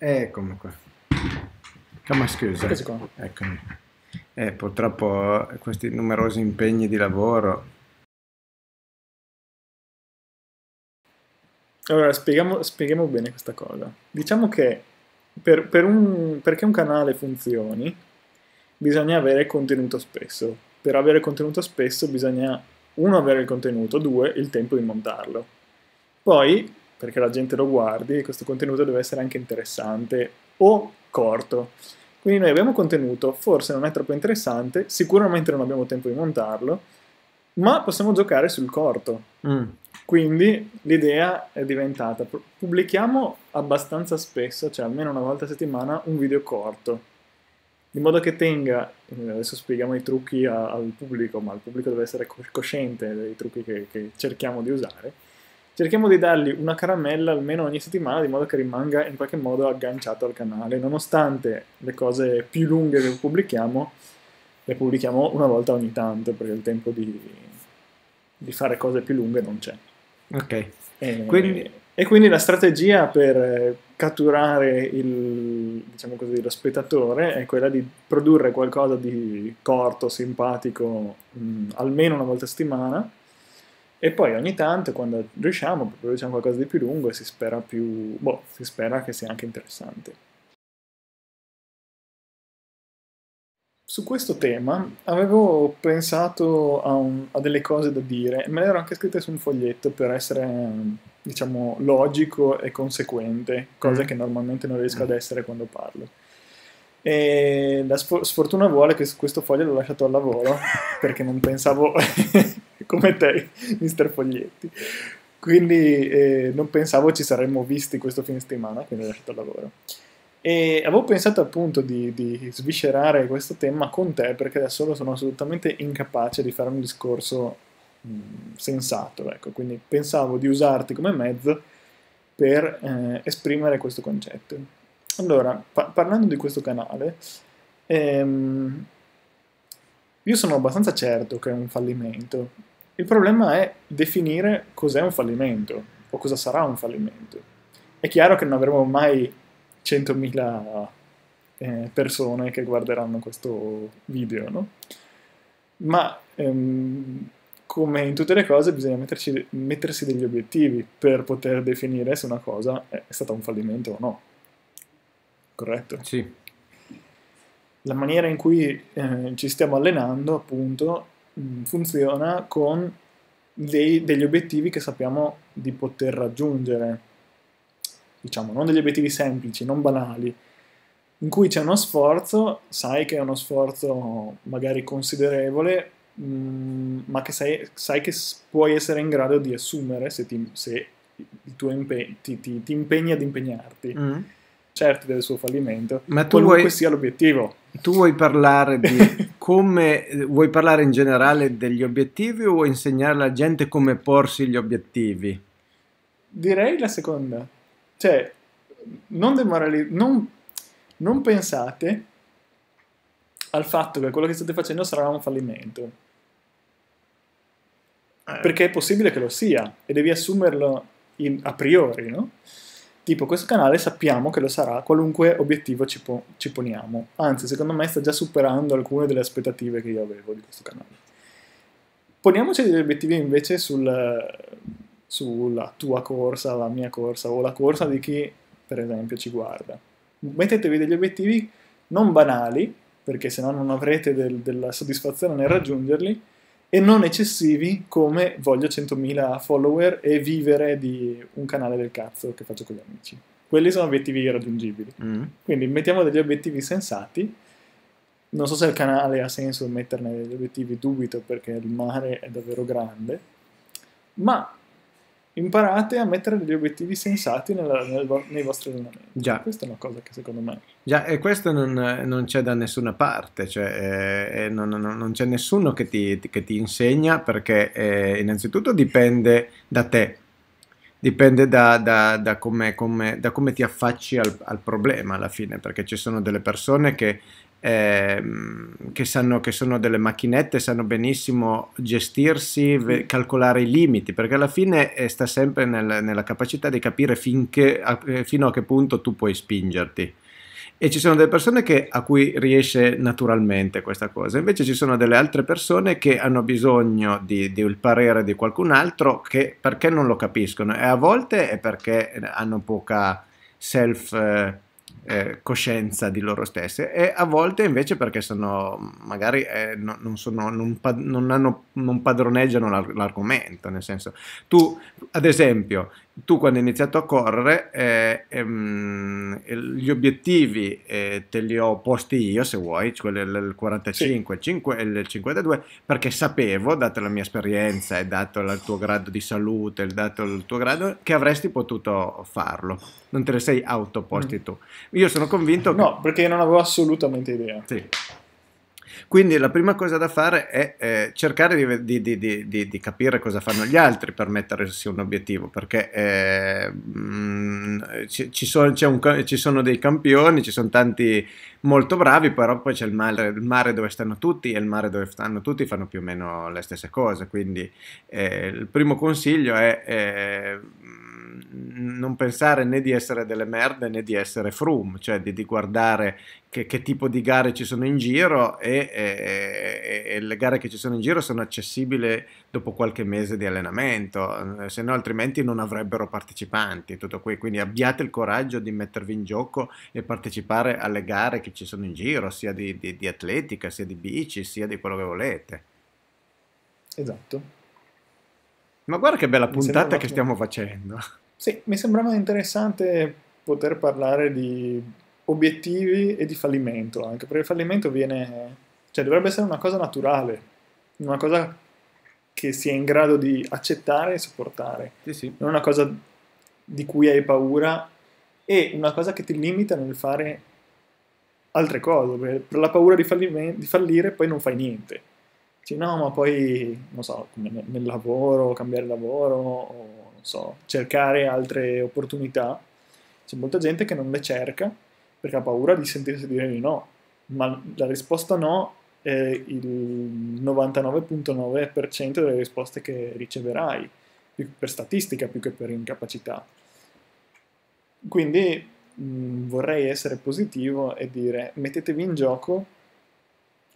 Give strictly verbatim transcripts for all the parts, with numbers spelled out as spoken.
Eccomi qua. Come scusa. Eccomi. Eh, purtroppo questi numerosi impegni di lavoro. Allora, spieghiamo, spieghiamo bene questa cosa. Diciamo che per, per un, perché un canale funzioni bisogna avere contenuto spesso. Per avere contenuto spesso bisogna, uno, avere il contenuto, due, il tempo di montarlo. Poi, perché la gente lo guardi, questo contenuto deve essere anche interessante o corto. Quindi noi abbiamo contenuto, forse non è troppo interessante, sicuramente non abbiamo tempo di montarlo, ma possiamo giocare sul corto. Mm. Quindi l'idea è diventata, pubblichiamo abbastanza spesso, cioè almeno una volta a settimana, un video corto, in modo che tenga, adesso spieghiamo i trucchi a, al pubblico, ma il pubblico deve essere cosciente dei trucchi che, che cerchiamo di usare, cerchiamo di dargli una caramella almeno ogni settimana, di modo che rimanga in qualche modo agganciato al canale, nonostante le cose più lunghe che pubblichiamo, le pubblichiamo una volta ogni tanto, perché il tempo di, di fare cose più lunghe non c'è. Ok, e quindi, e quindi la strategia per catturare il, diciamo così, lo spettatore è quella di produrre qualcosa di corto, simpatico, mh, almeno una volta a settimana, e poi ogni tanto, quando riusciamo, produciamo qualcosa di più lungo e si spera, più, boh, si spera che sia anche interessante. Su questo tema avevo pensato a, un, a delle cose da dire, me le ero anche scritte su un foglietto per essere, diciamo, logico e conseguente, cose mm. che normalmente non riesco mm. ad essere quando parlo. E la sfortuna vuole che questo foglio l'ho lasciato al lavoro, perché non pensavo, come te, mister Foglietti, quindi eh, non pensavo ci saremmo visti questo fine settimana, quindi l'ho lasciato al lavoro. E avevo pensato appunto di, di sviscerare questo tema con te, perché da solo sono assolutamente incapace di fare un discorso mh, sensato, ecco. Quindi pensavo di usarti come mezzo per eh, esprimere questo concetto. Allora, pa parlando di questo canale, ehm, io sono abbastanza certo che è un fallimento. Il problema è definire cos'è un fallimento o cosa sarà un fallimento. È chiaro che non avremo mai centomila eh, persone che guarderanno questo video, no? Ma ehm, come in tutte le cose bisogna metterci, mettersi degli obiettivi per poter definire se una cosa è stata un fallimento o no, corretto? Sì. La maniera in cui eh, ci stiamo allenando appunto funziona con dei, degli obiettivi che sappiamo di poter raggiungere, diciamo, non degli obiettivi semplici, non banali, in cui c'è uno sforzo, sai che è uno sforzo magari considerevole, mh, ma che sai, sai che puoi essere in grado di assumere se ti, se il tuo impe ti, ti, ti impegni ad impegnarti. Mm. Certo, del suo fallimento, ma tu qualunque vuoi, sia l'obiettivo. Tu vuoi parlare di come, vuoi parlare in generale degli obiettivi o vuoi insegnare alla gente come porsi gli obiettivi? Direi la seconda. Cioè, non, non, non pensate al fatto che quello che state facendo sarà un fallimento. Eh. Perché è possibile che lo sia, e devi assumerlo in, a priori, no? Tipo, questo canale sappiamo che lo sarà, qualunque obiettivo ci, po ci poniamo. Anzi, secondo me sta già superando alcune delle aspettative che io avevo di questo canale. Poniamoci degli obiettivi invece sul... sulla tua corsa, la mia corsa o la corsa di chi per esempio ci guarda. Mettetevi degli obiettivi non banali, perché sennò non avrete del, della soddisfazione nel raggiungerli, e non eccessivi come voglio centomila follower e vivere di un canale del cazzo che faccio con gli amici. Quelli sono obiettivi irraggiungibili. Mm. Quindi mettiamo degli obiettivi sensati. Non so se il canale ha senso metterne degli obiettivi, dubito, perché il mare è davvero grande, ma imparate a mettere degli obiettivi sensati nella, nel, nei vostri allenamenti. Già. Questa è una cosa che secondo me... Già, e questo non, non c'è da nessuna parte, cioè eh, non, non, non c'è nessuno che ti, che ti insegna, perché eh, innanzitutto dipende da te, dipende da, da, da come, come, da come ti affacci al, al problema alla fine, perché ci sono delle persone che ehm, che, sanno, che sono delle macchinette, sanno benissimo gestirsi, calcolare i limiti, perché alla fine eh, sta sempre nel, nella capacità di capire finché, a, fino a che punto tu puoi spingerti. E ci sono delle persone che, a cui riesce naturalmente questa cosa, invece ci sono delle altre persone che hanno bisogno di, di il parere di qualcun altro, che perché non lo capiscono, e a volte è perché hanno poca self eh, eh, coscienza di loro stesse, e a volte invece perché sono magari eh, non, non, sono, non, pad non, hanno, non padroneggiano l'argomento, nel senso, tu ad esempio tu quando hai iniziato a correre eh, ehm, gli obiettivi eh, te li ho posti io, se vuoi, cioè il quarantacinque, sì, il cinquantadue, perché sapevo, data la mia esperienza e dato il tuo grado di salute, dato il tuo grado, che avresti potuto farlo, non te ne sei autoposti mm. tu. Io sono convinto che... No, perché non avevo assolutamente idea. Sì. Quindi la prima cosa da fare è eh, cercare di, di, di, di, di capire cosa fanno gli altri per mettersi un obiettivo, perché eh, mh, ci, ci, sono, c'è un, ci sono dei campioni, ci sono tanti molto bravi, però poi c'è il mare, il mare dove stanno tutti, e il mare dove stanno tutti fanno più o meno le stesse cose. Quindi eh, il primo consiglio è... Eh, non pensare né di essere delle merde né di essere frum, cioè di, di guardare che, che tipo di gare ci sono in giro, e, e, e le gare che ci sono in giro sono accessibili dopo qualche mese di allenamento, se no altrimenti non avrebbero partecipanti, tutto qui. Quindi abbiate il coraggio di mettervi in gioco e partecipare alle gare che ci sono in giro, sia di, di, di atletica, sia di bici, sia di quello che volete. Esatto. Ma guarda che bella puntata che stiamo facendo. Sì, mi sembrava interessante poter parlare di obiettivi e di fallimento, anche perché il fallimento viene, cioè dovrebbe essere una cosa naturale, una cosa che si è in grado di accettare e sopportare, sì, sì. Non una cosa di cui hai paura, e una cosa che ti limita nel fare altre cose, perché per la paura di, di fallire poi non fai niente. Cioè, no, ma poi, non so, come nel lavoro, cambiare lavoro, o non so, cercare altre opportunità. C'è molta gente che non le cerca perché ha paura di sentirsi dire di no, ma la risposta no è il novantanove virgola nove per cento delle risposte che riceverai, più per statistica più che per incapacità. Quindi mh, vorrei essere positivo e dire: mettetevi in gioco,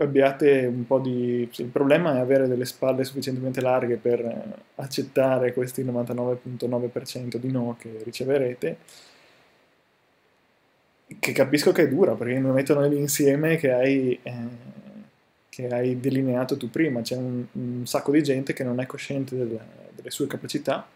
abbiate un po' di... Il problema è avere delle spalle sufficientemente larghe per accettare questi novantanove virgola nove per cento di no che riceverete, che capisco che è dura, perché non mettono l'insieme che hai, eh, che hai delineato tu prima. C'è un, un sacco di gente che non è cosciente della, delle sue capacità,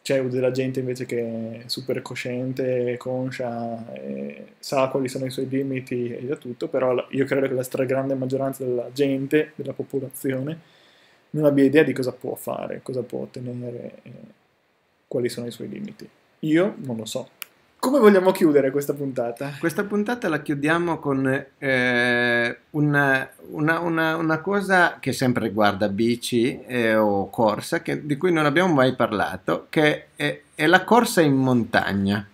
c'è della gente invece che è super cosciente, conscia, e sa quali sono i suoi limiti e da tutto, però io credo che la stragrande maggioranza della gente, della popolazione, non abbia idea di cosa può fare, cosa può ottenere, eh, quali sono i suoi limiti. Io non lo so. Come vogliamo chiudere questa puntata? Questa puntata la chiudiamo con eh, una, una, una, una cosa che sempre riguarda bici eh, o corsa, che, di cui non abbiamo mai parlato, che è, è la corsa in montagna.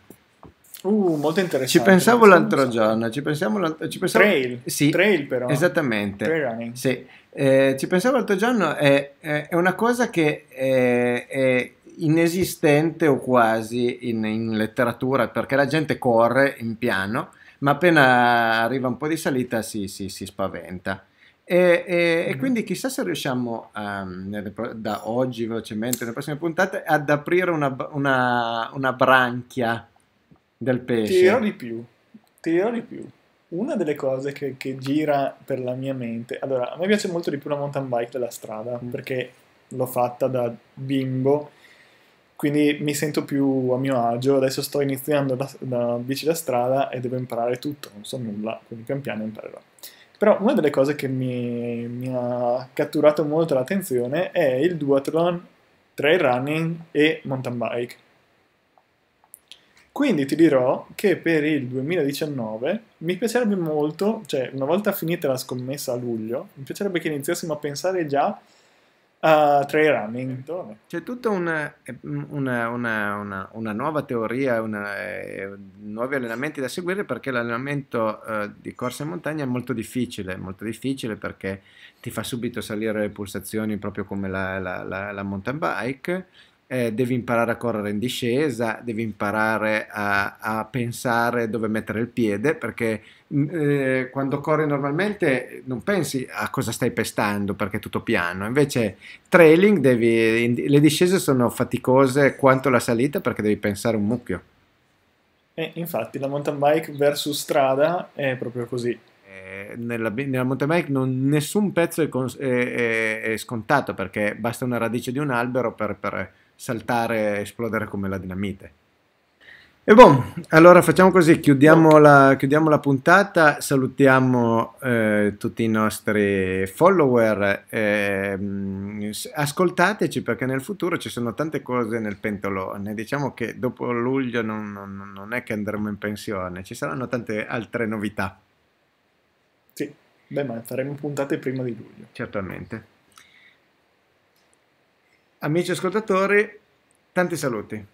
Uh, molto interessante. Ci pensavo l'altro giorno, ci pensavo... Ci pensavo trail, sì, trail però. Esattamente. Trail running. Sì. Eh, ci pensavo l'altro giorno, è, è, è una cosa che è... è inesistente o quasi in, in letteratura, perché la gente corre in piano, ma appena arriva un po' di salita si, si, si spaventa. E, e, mm. e quindi chissà se riusciamo um, nelle, da oggi velocemente, nelle prossime puntate, ad aprire una, una, una branchia del pesce. Ti dirò di più, ti dirò di più. Una delle cose che, che gira per la mia mente, allora, a me piace molto di più la mountain bike della strada, mm. perché l'ho fatta da bimbo, quindi mi sento più a mio agio. Adesso sto iniziando la, la bici da strada e devo imparare tutto, non so nulla, quindi pian piano imparerò. Però una delle cose che mi, mi ha catturato molto l'attenzione è il duathlon, trail running e mountain bike. Quindi ti dirò che per il duemiladiciannove mi piacerebbe molto, cioè una volta finita la scommessa a luglio, mi piacerebbe che iniziassimo a pensare già Uh, trail running. C'è tutta una, una, una, una, una nuova teoria, una, eh, nuovi allenamenti da seguire, perché l'allenamento eh, di corsa in montagna è molto difficile, molto difficile perché ti fa subito salire le pulsazioni proprio come la, la, la, la mountain bike, eh, devi imparare a correre in discesa, devi imparare a, a pensare dove mettere il piede, perché Eh, quando corri normalmente non pensi a cosa stai pestando perché è tutto piano, invece trailing devi, in, le discese sono faticose quanto la salita perché devi pensare un mucchio. Eh, infatti la mountain bike versus strada è proprio così. Eh, nella, nella mountain bike non, nessun pezzo è, con, è, è, è scontato, perché basta una radice di un albero per, per saltare e esplodere come la dinamite. E buon, allora facciamo così, chiudiamo la, chiudiamo la puntata, salutiamo eh, tutti i nostri follower, eh, ascoltateci perché nel futuro ci sono tante cose nel pentolone, diciamo che dopo luglio non, non, non è che andremo in pensione, ci saranno tante altre novità. Sì, beh, ma faremo puntate prima di luglio. Certamente. Amici ascoltatori, tanti saluti.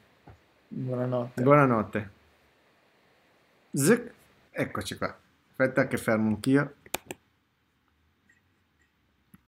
Buonanotte. Buonanotte. Zic. Eccoci qua. Aspetta che fermo anch'io.